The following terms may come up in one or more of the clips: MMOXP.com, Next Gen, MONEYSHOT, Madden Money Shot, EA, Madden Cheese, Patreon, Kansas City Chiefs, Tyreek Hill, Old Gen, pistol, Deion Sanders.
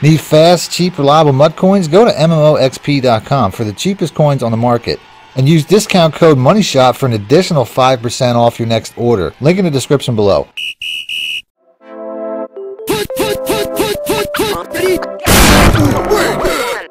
Need fast, cheap, reliable mud coins? Go to MMOXP.com for the cheapest coins on the market. And use discount code MONEYSHOT for an additional 5% off your next order. Link in the description below.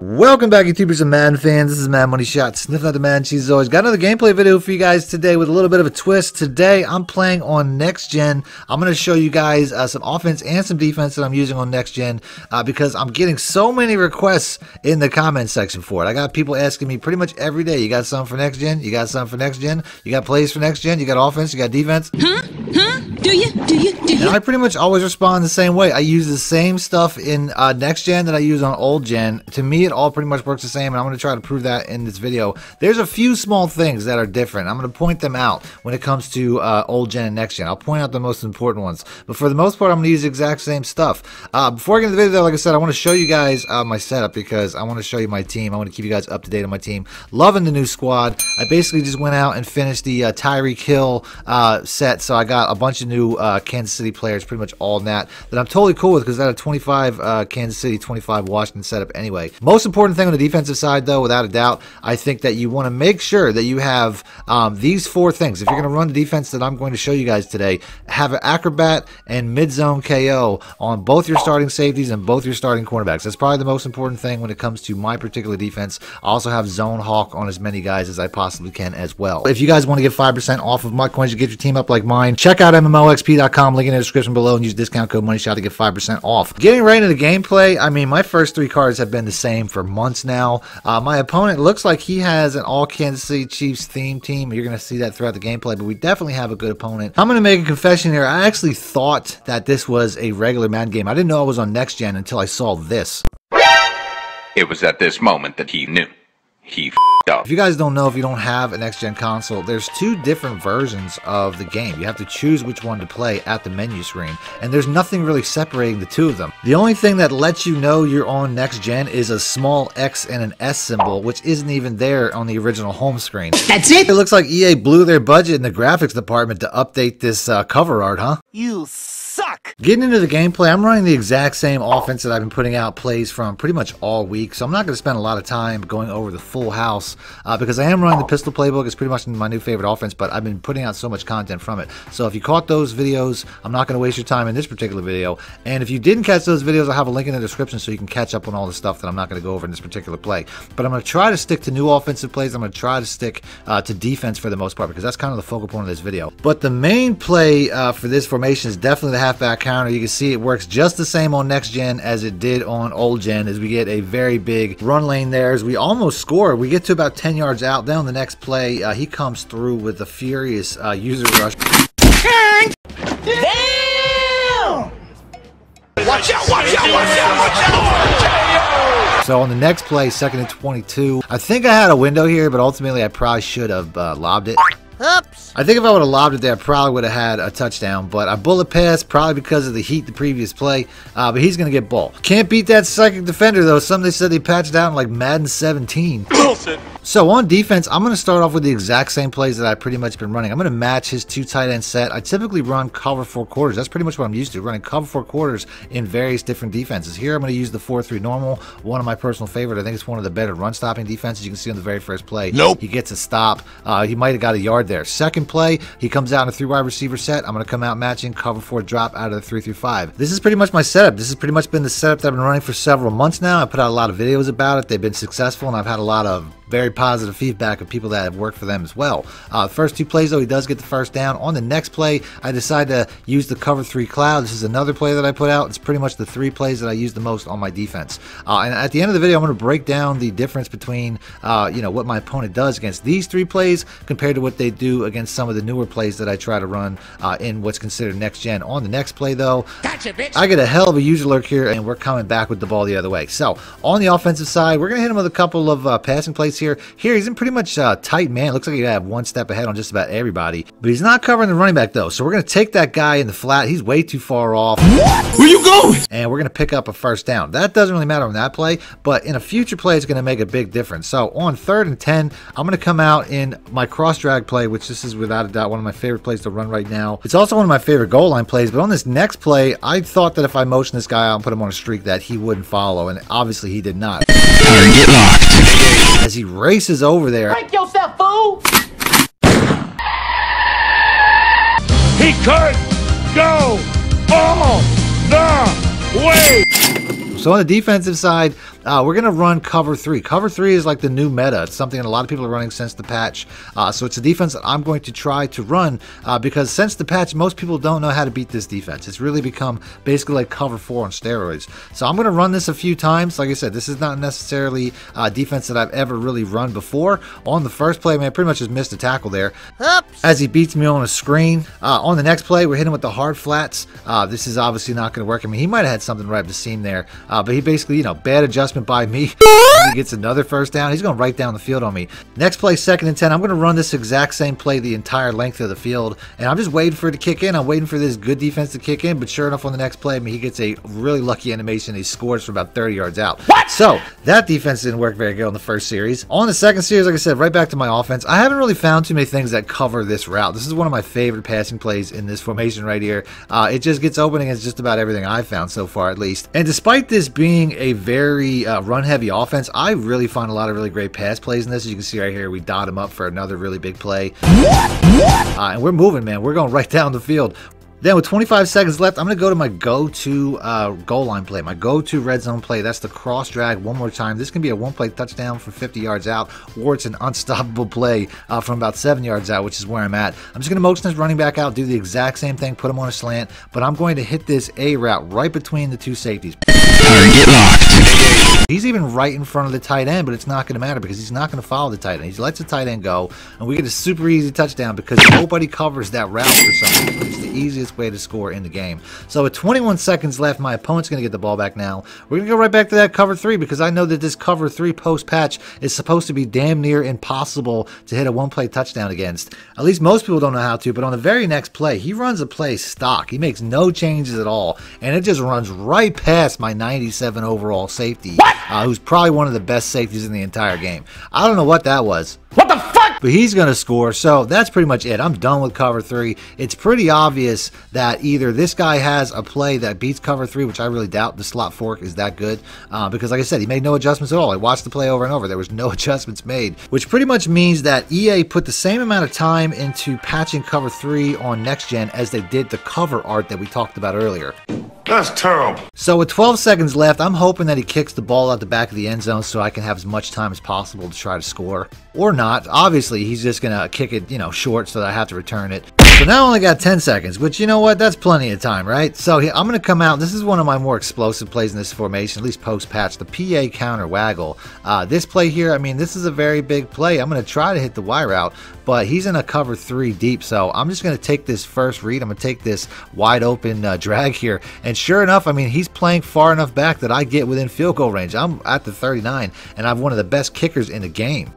Welcome back, YouTubers and Madden fans. This is Madden Money Shot, sniffing out the Madden Cheese as always. Got another gameplay video for you guys today with a little bit of a twist. Today, I'm playing on Next Gen. I'm going to show you guys some offense and some defense that I'm using on Next Gen because I'm getting so many requests in the comment section for it. I got people asking me pretty much every day, you got something for Next Gen? You got something for Next Gen? You got plays for Next Gen? You got offense? You got defense? Huh? Huh? Do you? And I pretty much always respond the same way. I use the same stuff in Next Gen that I use on Old Gen. To me, it all pretty much works the same, and I'm going to try to prove that in this video. There's a few small things that are different. I'm going to point them out when it comes to Old Gen and Next Gen. I'll point out the most important ones. But for the most part, I'm going to use the exact same stuff. Before I get into the video, though, like I said, I want to show you guys my setup because I want to show you my team. I want to keep you guys up to date on my team. Loving the new squad. I basically just went out and finished the Tyreek Hill set, so I got a bunch of new Kansas City players, pretty much all in that I'm totally cool with because I had a 25 Kansas City, 25 Washington setup anyway. Most important thing on the defensive side, though, without a doubt, I think that you want to make sure that you have these four things. If you're going to run the defense that I'm going to show you guys today, have an acrobat and mid-zone KO on both your starting safeties and both your starting cornerbacks. That's probably the most important thing when it comes to my particular defense. I also have zone hawk on as many guys as I possibly can as well. If you guys want to get 5% off of mud coins to get your team up like mine, check out MMOXP.com, link in the description below, and use discount code MONEYSHOT to get 5% off. Getting right into the gameplay, I mean, my first three cards have been the same for months now. My opponent looks like he has an all Kansas City Chiefs theme team. You're going to see that throughout the gameplay, but we definitely have a good opponent. I'm going to make a confession here. I actually thought that this was a regular Madden game. I didn't know I was on Next Gen until I saw this. It was at this moment that he knew. He f***ed up. If you guys don't know, if you don't have a next-gen console, there's two different versions of the game. You have to choose which one to play at the menu screen, and there's nothing really separating the two of them. The only thing that lets you know you're on next-gen is a small X and an S symbol, which isn't even there on the original home screen. That's it! It looks like EA blew their budget in the graphics department to update this cover art, huh? You suck! Getting into the gameplay, I'm running the exact same offense that I've been putting out plays from pretty much all week, so I'm not going to spend a lot of time going over the full house because I am running the pistol playbook. It's pretty much my new favorite offense, but I've been putting out so much content from it. So if you caught those videos, I'm not going to waste your time in this particular video. And if you didn't catch those videos, I'll have a link in the description so you can catch up on all the stuff that I'm not going to go over in this particular play. But I'm going to try to stick to new offensive plays. I'm going to try to stick to defense for the most part because that's kind of the focal point of this video. But the main play for this formation is definitely the halfback counter. You can see it works just the same on Next Gen as it did on Old Gen, as we get a very big run lane there as we almost score. We get to about 10 yards out. Then on the next play, he comes through with a furious user rush. Damn! Watch out! Watch out! Watch out! Watch out! Watch out! So on the next play, second and 22, I think I had a window here, but ultimately I probably should have lobbed it. Oops. I think if I would have lobbed it there, I probably would have had a touchdown, but a bullet pass, probably because of the heat the previous play, but he's going to get ball. Can't beat that psychic defender, though. Some they said they patched out in, like, Madden 17. Bullshit. So on defense, I'm going to start off with the exact same plays that I've pretty much been running. I'm going to match his two tight end set. I typically run cover four quarters. That's pretty much what I'm used to, running cover four quarters in various different defenses. Here I'm going to use the 4-3 normal, one of my personal favorite. I think it's one of the better run-stopping defenses. You can see on the very first play. Nope. He gets a stop. He might have got a yard there. Second play, he comes out in a 3-wide receiver set. I'm going to come out matching cover 4 drop out of the 3-5. This is pretty much my setup. This has pretty much been the setup that I've been running for several months now. I put out a lot of videos about it. They've been successful, and I've had a lot of very positive feedback of people that have worked for them as well. First two plays, though, he does get the first down. On the next play, I decide to use the cover 3 cloud. This is another play that I put out. It's pretty much the three plays that I use the most on my defense. And at the end of the video, I'm going to break down the difference between, you know, what my opponent does against these three plays compared to what they do against some of the newer plays that I try to run in what's considered Next Gen. On the next play, though, gotcha, bitch. I get a hell of a user lurk here, and we're coming back with the ball the other way. So on the offensive side, we're going to hit him with a couple of passing plays here. here. Here, he's in pretty much tight man. Looks like he'd have one step ahead on just about everybody. But he's not covering the running back, though. So we're going to take that guy in the flat. He's way too far off. What? Where you going? And we're going to pick up a first down. That doesn't really matter on that play, but in a future play, it's going to make a big difference. So on 3rd and 10, I'm going to come out in my cross drag play, which this is without a doubt one of my favorite plays to run right now. It's also one of my favorite goal line plays, but on this next play, I thought that if I motion this guy out and put him on a streak that he wouldn't follow, and obviously he did not. Get locked. As he races over there. Break yourself, fool! He could go all the way. So on the defensive side, we're going to run cover three. Cover three is like the new meta. It's something that a lot of people are running since the patch. So it's a defense that I'm going to try to run because since the patch, most people don't know how to beat this defense. It's really become basically like cover four on steroids. So I'm going to run this a few times. Like I said, this is not necessarily a defense that I've ever really run before. On the first play, man, I pretty much just missed a tackle there. Oops. As he beats me on a screen. On the next play, we're hitting with the hard flats. This is obviously not going to work. I mean, he might have had something right up the seam there. But he basically, you know, bad adjustment by me. He gets another first down. He's going right down the field on me. Next play, 2nd and 10. I'm going to run this exact same play the entire length of the field. And I'm just waiting for it to kick in. I'm waiting for this good defense to kick in. But sure enough, on the next play, I mean, he gets a really lucky animation. He scores from about 30 yards out. What? So that defense didn't work very good on the first series. On the second series, like I said, right back to my offense. I haven't really found too many things that cover this route. This is one of my favorite passing plays in this formation right here. It just gets open against just about everything I've found so far, at least. And despite this being a very run-heavy offense, I really find a lot of really great pass plays in this. As you can see right here, we dot him up for another really big play. And we're moving, man. We're going right down the field. Then with 25 seconds left, I'm going to go to my go-to goal line play, my go-to red zone play. That's the cross drag one more time. This can be a one-play touchdown from 50 yards out, or it's an unstoppable play from about 7 yards out, which is where I'm at. I'm just going to motion this running back out, do the exact same thing, put him on a slant, but I'm going to hit this A route right between the two safeties. Get locked. He's even right in front of the tight end, but it's not going to matter because he's not going to follow the tight end. He lets the tight end go, and we get a super easy touchdown because nobody covers that route for some reason. It's the easiest way to score in the game. So with 21 seconds left, my opponent's going to get the ball back now. We're going to go right back to that cover three because I know that this cover three post-patch is supposed to be damn near impossible to hit a one-play touchdown against. At least most people don't know how to, but on the very next play, he runs a play stock. He makes no changes at all, and it just runs right past my 97 overall safety, who's probably one of the best safeties in the entire game. I don't know what that was. What the fuck? But he's going to score, so that's pretty much it. I'm done with cover three. It's pretty obvious that either this guy has a play that beats cover three, which I really doubt the slot fork is that good, because like I said, he made no adjustments at all. I watched the play over and over. There was no adjustments made, which pretty much means that EA put the same amount of time into patching cover three on Next Gen as they did the cover art that we talked about earlier. That's terrible. So with 12 seconds left, I'm hoping that he kicks the ball out the back of the end zone so I can have as much time as possible to try to score. Or not. Obviously, he's just going to kick it, you know, short so that I have to return it. So now I only got 10 seconds, which, you know what, that's plenty of time, right? So I'm going to come out. This is one of my more explosive plays in this formation, at least post-patch, the PA counter waggle. This play here, I mean, this is a very big play. I'm going to try to hit the Y route, but he's in a cover three deep, so I'm just going to take this first read. I'm going to take this wide open drag here, and sure enough, I mean, he's playing far enough back that I get within field goal range. I'm at the 39, and I'm one of the best kickers in the game.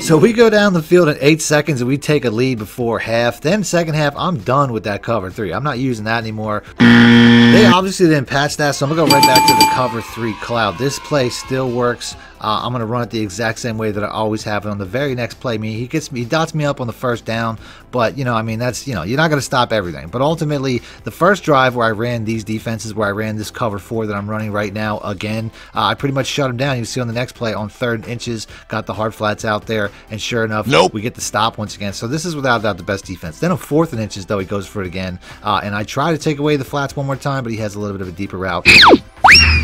So we go down the field in 8 seconds and we take a lead before half. Then second half, I'm done with that cover three. I'm not using that anymore. They obviously didn't patch that, so I'm going to go right back to the cover three cloud. This play still works. I'm going to run it the exact same way that I always have. And on the very next play, I mean, he dots me up on the first down. But, you know, I mean, that's, you know, you're not going to stop everything. But ultimately, the first drive where I ran these defenses, where I ran this cover four that I'm running right now again, I pretty much shut him down. You see on the next play on 3rd and inches, got the hard flats out there. And sure enough, we get the stop once again. So this is without doubt the best defense. Then on 4th and inches, though, he goes for it again. And I try to take away the flats one more time, but he has a little bit of a deeper route.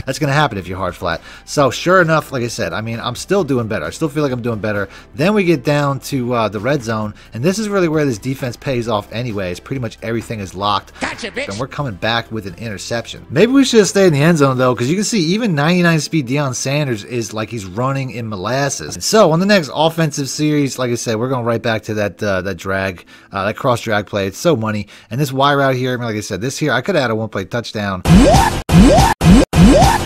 That's going to happen if you're hard flat. So sure enough, like I said, I mean, I'm still doing better. I still feel like I'm doing better. Then we get down to the red zone, and this is really where this defense pays off anyway. It's pretty much everything is locked. Gotcha, bitch. And we're coming back with an interception. Maybe we should have stayed in the end zone, though, because you can see even 99 speed Deion Sanders is like he's running in molasses. And so on the next offensive series, like I said, we're going right back to that that cross drag play. It's so money. And this wire out here, I mean, like I said, this here, I could have had a one-play touchdown. What?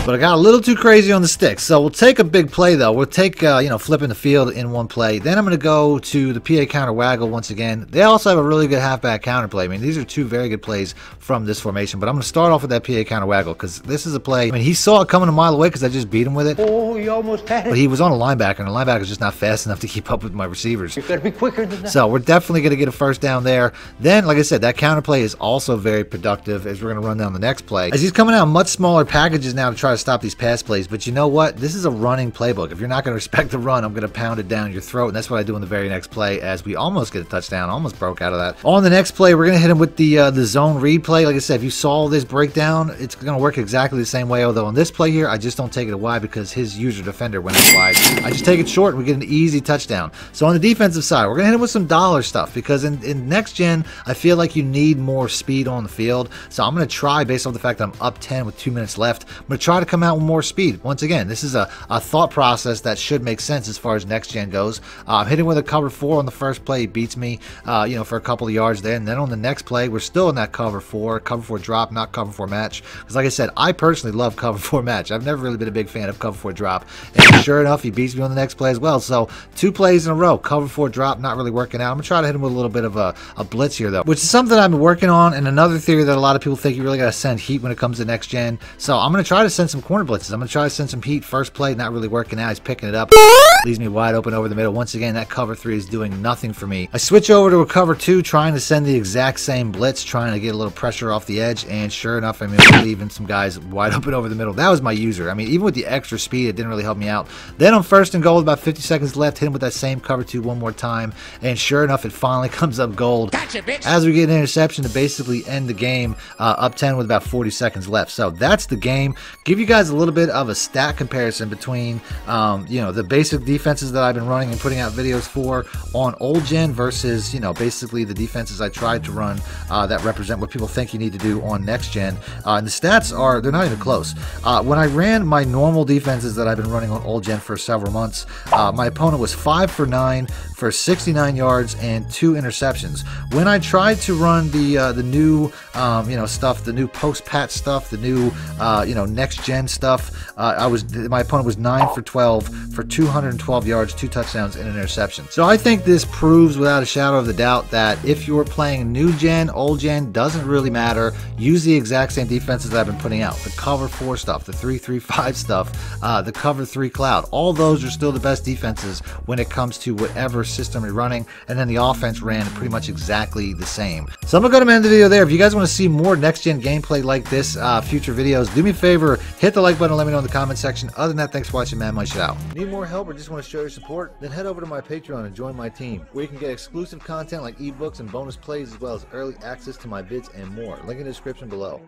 But I got a little too crazy on the sticks. So we'll take a big play, though. We'll take, you know, flipping the field in one play. Then I'm going to go to the PA counter waggle once again. They also have a really good halfback counter play. I mean, these are two very good plays from this formation. But I'm going to start off with that PA counter waggle because this is a play. I mean, he saw it coming a mile away because I just beat him with it. Oh, he almost had it. But he was on a linebacker, and the linebacker is just not fast enough to keep up with my receivers. You've got to be quicker than that. So we're definitely going to get a first down there. Then, like I said, that counter play is also very productive as we're going to run down the next play. As he's coming out in much smaller packages now to try to stop these pass plays, but you know what? This is a running playbook. If you're not going to respect the run, I'm going to pound it down your throat, and that's what I do in the very next play as we almost get a touchdown. Almost broke out of that. On the next play, we're going to hit him with the zone read play. Like I said, if you saw this breakdown, it's going to work exactly the same way, although on this play here, I just don't take it wide because his user defender went wide. I just take it short, and we get an easy touchdown. So on the defensive side, we're going to hit him with some dollar stuff because in Next Gen, I feel like you need more speed on the field. So I'm going to try, based on the fact that I'm up 10 with 2 minutes left, I'm going to try to come out with more speed. Once again, this is a thought process that should make sense as far as Next Gen goes. I'm hitting with a cover four on the first play. He beats me, you know, for a couple of yards there. And then on the next play, we're still in that cover four drop, not cover four match. Because like I said, I personally love cover four match. I've never really been a big fan of cover four drop. And sure enough, he beats me on the next play as well. So two plays in a row, cover four drop, not really working out. I'm going to try to hit him with a little bit of a blitz here, though, which is something I've been working on. And another theory that a lot of people think you really got to send heat when it comes to Next Gen. So I'm going to try to send some corner blitzes. I'm going to try to send some heat. First play, not really working out. He's picking it up. Leaves me wide open over the middle. Once again, that cover three is doing nothing for me. I switch over to a cover two, trying to send the exact same blitz, trying to get a little pressure off the edge. And sure enough, I mean, we're leaving some guys wide open over the middle. That was my user. I mean, even with the extra speed, it didn't really help me out. Then on first and goal, with about 50 seconds left, hit him with that same cover two one more time. And sure enough, it finally comes up gold. Gotcha, bitch. As we get an interception to basically end the game, up 10 with about 40 seconds left. So that's the game. Give you guys a little bit of a stat comparison between, you know, the basic defenses that I've been running and putting out videos for on Old Gen versus, you know, basically the defenses I tried to run that represent what people think you need to do on Next Gen. And the stats are, they're not even close. When I ran my normal defenses that I've been running on Old Gen for several months, my opponent was 5 for 9 for 69 yards and 2 interceptions. When I tried to run the new, you know, stuff, the new post patch stuff, the new, you know, Next Gen stuff, my opponent was 9 for 12 for 212 yards, 2 touchdowns, and an interception. So I think this proves without a shadow of a doubt that if you're playing New Gen, Old Gen, doesn't really matter. Use the exact same defenses that I've been putting out. The cover 4 stuff, the 3-3-5 stuff, the cover 3 cloud. All those are still the best defenses when it comes to whatever system you're running, and then the offense ran pretty much exactly the same. So I'm going to end the video there. If you guys want to see more Next Gen gameplay like this, future videos, do me a favor, hit the like button and let me know in the comment section. Other than that, thanks for watching, Madden Money Shot. Need more help or just want to show your support? Then head over to my Patreon and join my team, where you can get exclusive content like ebooks and bonus plays, as well as early access to my vids and more. Link in the description below.